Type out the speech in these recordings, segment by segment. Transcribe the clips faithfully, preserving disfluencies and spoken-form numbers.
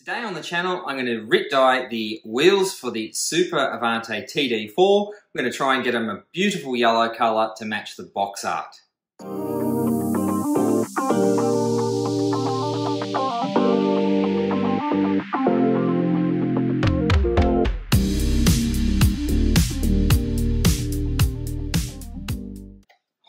Today on the channel, I'm going to Rit Dye the wheels for the Super Avante T D four. We're going to try and get them a beautiful yellow colour to match the box art.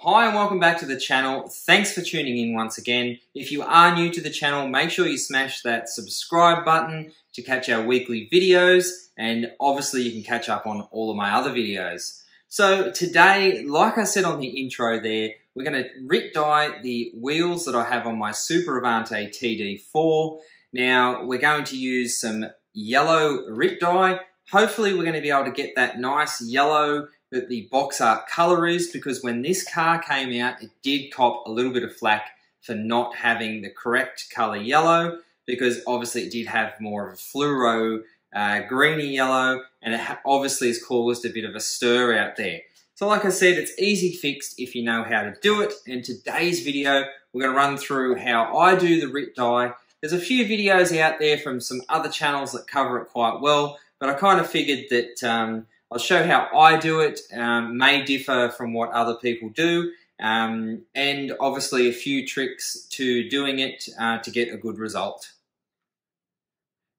Hi and welcome back to the channel. Thanks for tuning in once again. If you are new to the channel, make sure you smash that subscribe button to catch our weekly videos, and obviously you can catch up on all of my other videos. So today, like I said on the intro there, we're going to Rit Dye the wheels that I have on my Super Avante T D four. Now we're going to use some yellow Rit Dye. Hopefully we're going to be able to get that nice yellow that the box art colour is, because when this car came out, it did cop a little bit of flack for not having the correct colour yellow, because obviously it did have more of a fluoro uh, greeny yellow, and it obviously has caused a bit of a stir out there. So like I said, it's easy fixed if you know how to do it, and today's video we're going to run through how I do the Rit Dye. There's a few videos out there from some other channels that cover it quite well, but I kind of figured that um, I'll show how I do it, um, may differ from what other people do, um, and obviously a few tricks to doing it uh, to get a good result.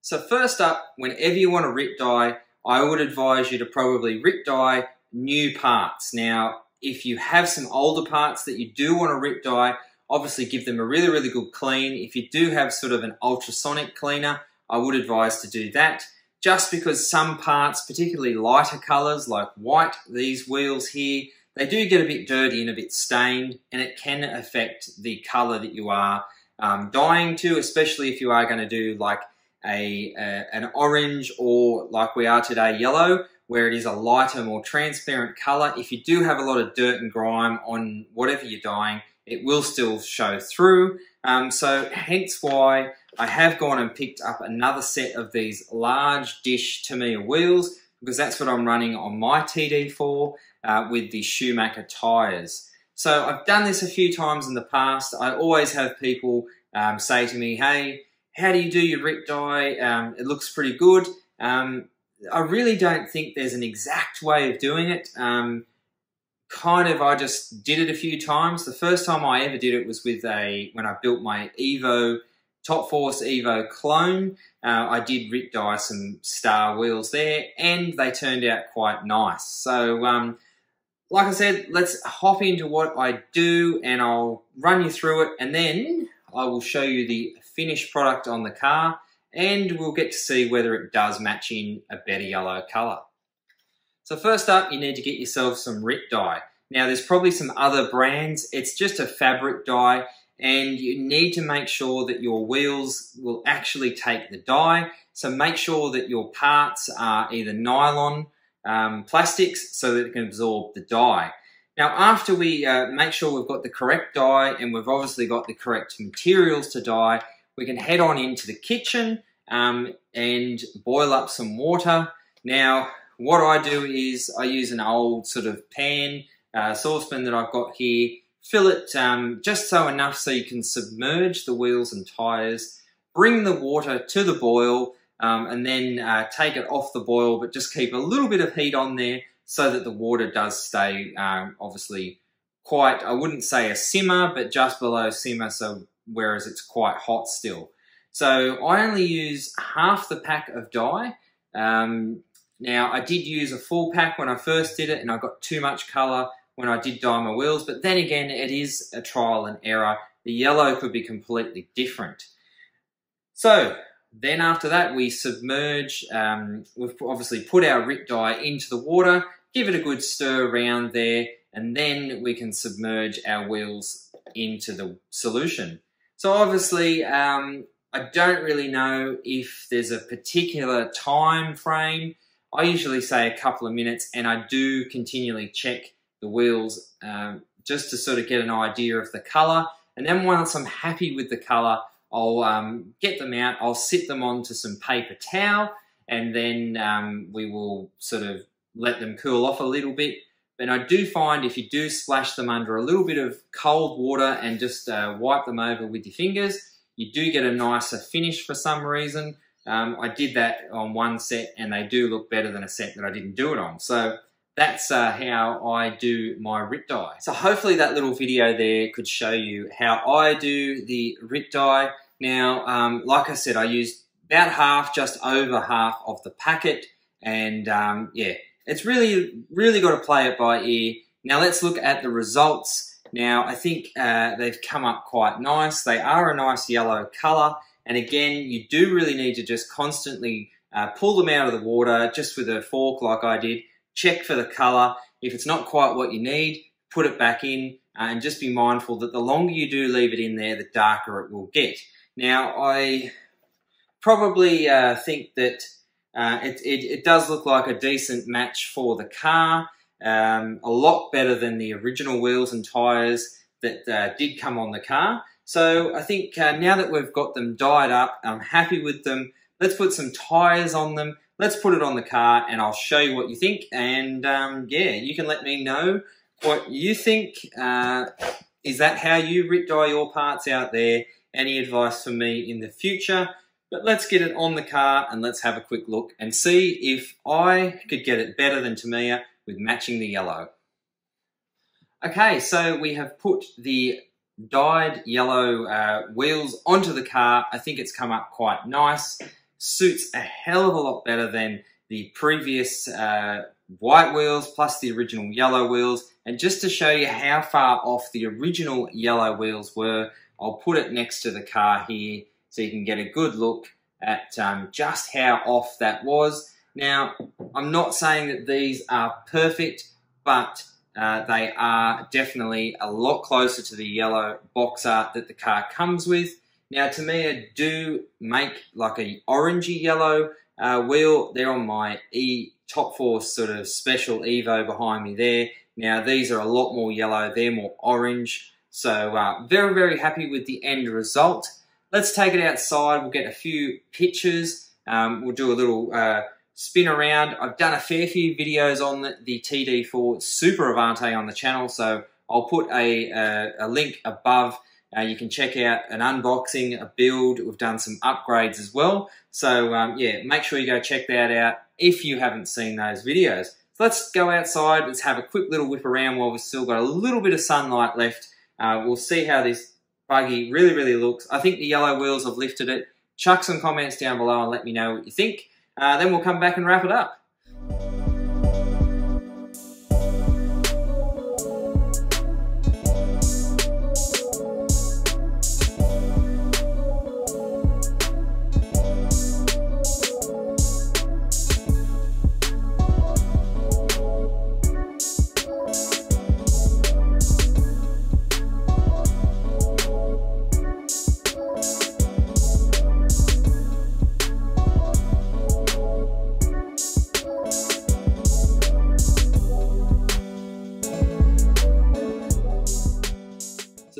So first up, whenever you want to Rit Dye, I would advise you to probably Rit Dye new parts. Now, if you have some older parts that you do want to Rit Dye, obviously give them a really, really good clean. If you do have sort of an ultrasonic cleaner, I would advise to do that. Just because some parts, particularly lighter colours like white, these wheels here, they do get a bit dirty and a bit stained, and it can affect the colour that you are um, dyeing to, especially if you are going to do like a, a an orange or like we are today, yellow, where it is a lighter, more transparent colour. If you do have a lot of dirt and grime on whatever you're dyeing, it will still show through. Um, so hence why I have gone and picked up another set of these large dish Tamiya wheels, because that's what I'm running on my T D four uh, with the Schumacher tyres. So I've done this a few times in the past. I always have people um, say to me, hey, how do you do your Rit Dye? Um, it looks pretty good. Um, I really don't think there's an exact way of doing it. Um, Kind of, I just did it a few times. The first time I ever did it was with a, when I built my Evo Top Force Evo clone. Uh, I did Rit Dye some star wheels there, and they turned out quite nice. So, um, like I said, let's hop into what I do, and I'll run you through it, and then I will show you the finished product on the car, and we'll get to see whether it does match in a better yellow colour. So first up, you need to get yourself some Rit Dye. Now there's probably some other brands. It's just a fabric dye, and you need to make sure that your wheels will actually take the dye. So make sure that your parts are either nylon um, plastics so that it can absorb the dye. Now after we uh, make sure we've got the correct dye and we've obviously got the correct materials to dye, we can head on into the kitchen um, and boil up some water. Now, what I do is I use an old sort of pan, uh, saucepan that I've got here, fill it um, just so enough so you can submerge the wheels and tyres, bring the water to the boil, um, and then uh, take it off the boil, but just keep a little bit of heat on there so that the water does stay um, obviously quite, I wouldn't say a simmer, but just below simmer, so whereas it's quite hot still. So I only use half the pack of dye. Um, Now, I did use a full pack when I first did it, and I got too much colour when I did dye my wheels, but then again, it is a trial and error. The yellow could be completely different. So, then after that, we submerge, um, we've obviously put our Rit Dye into the water, give it a good stir around there, and then we can submerge our wheels into the solution. So obviously, um, I don't really know if there's a particular time frame. I usually say a couple of minutes, and I do continually check the wheels um, just to sort of get an idea of the colour. And then once I'm happy with the colour, I'll um, get them out, I'll sit them onto some paper towel, and then um, we will sort of let them cool off a little bit. But I do find if you do splash them under a little bit of cold water and just uh, wipe them over with your fingers, you do get a nicer finish for some reason. Um, I did that on one set and they do look better than a set that I didn't do it on. So that's uh, how I do my Rit Dye. So hopefully that little video there could show you how I do the Rit Dye. Now, um, like I said, I used about half, just over half of the packet. And um, yeah, it's really, really got to play it by ear. Now let's look at the results. Now I think uh, they've come up quite nice. They are a nice yellow color. And again, you do really need to just constantly uh, pull them out of the water just with a fork like I did. Check for the color. If it's not quite what you need, put it back in uh, and just be mindful that the longer you do leave it in there, the darker it will get. Now, I probably uh, think that uh, it, it, it does look like a decent match for the car, um, a lot better than the original wheels and tires that uh, did come on the car. So I think uh, now that we've got them dyed up, I'm happy with them. Let's put some tires on them. Let's put it on the car and I'll show you what you think. And um, yeah, you can let me know what you think. Uh, is that how you Rit Dye your parts out there? Any advice for me in the future? But let's get it on the car and let's have a quick look and see if I could get it better than Tamiya with matching the yellow. Okay, so we have put the dyed yellow uh, wheels onto the car. I think it's come up quite nice. Suits a hell of a lot better than the previous uh, white wheels plus the original yellow wheels. And just to show you how far off the original yellow wheels were, I'll put it next to the car here so you can get a good look at um, just how off that was. Now, I'm not saying that these are perfect, but uh, they are definitely a lot closer to the yellow box art that the car comes with. Now, Tamiya do make like an orangey yellow uh, wheel. They're on my E Top Force sort of special Evo behind me there. Now, these are a lot more yellow. They're more orange. So uh, very, very happy with the end result. Let's take it outside. We'll get a few pictures. Um, we'll do a little uh, spin around. I've done a fair few videos on the, the T D four Super Avante on the channel, so I'll put a, uh, a link above. Uh, you can check out an unboxing, a build. We've done some upgrades as well. So um, yeah, make sure you go check that out if you haven't seen those videos. So let's go outside. Let's have a quick little whip around while we've still got a little bit of sunlight left. Uh, we'll see how this buggy really, really looks. I think the yellow wheels have lifted it. Chuck some comments down below and let me know what you think. Uh, then we'll come back and wrap it up.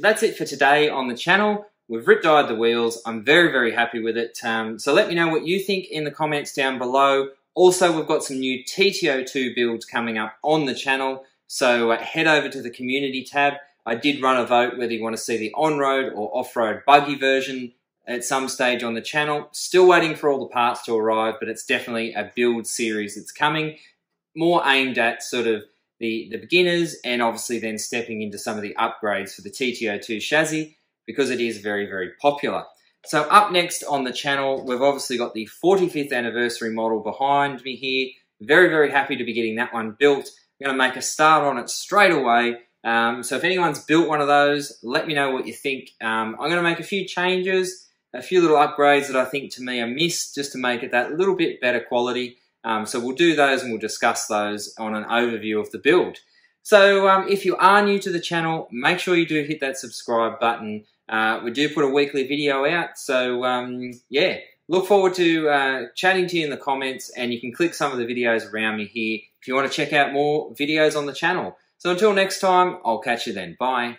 That's it for today on the channel. We've Rit Dyed the wheels. I'm very, very happy with it. Um, so let me know what you think in the comments down below. Also, we've got some new T T oh two builds coming up on the channel. So uh, head over to the community tab. I did run a vote whether you want to see the on-road or off-road buggy version at some stage on the channel. Still waiting for all the parts to arrive, but it's definitely a build series that's coming. More aimed at sort of The, the beginners, and obviously then stepping into some of the upgrades for the T T oh two chassis because it is very, very popular. So up next on the channel, we've obviously got the forty-fifth anniversary model behind me here. Very, very happy to be getting that one built. I'm going to make a start on it straight away. Um, so if anyone's built one of those, let me know what you think. Um, I'm going to make a few changes, a few little upgrades that I think to me are missed just to make it that little bit better quality. Um, so we'll do those and we'll discuss those on an overview of the build. So um, if you are new to the channel, make sure you do hit that subscribe button. Uh, we do put a weekly video out. So um, yeah, look forward to uh, chatting to you in the comments, and you can click some of the videos around me here if you want to check out more videos on the channel. So until next time, I'll catch you then. Bye.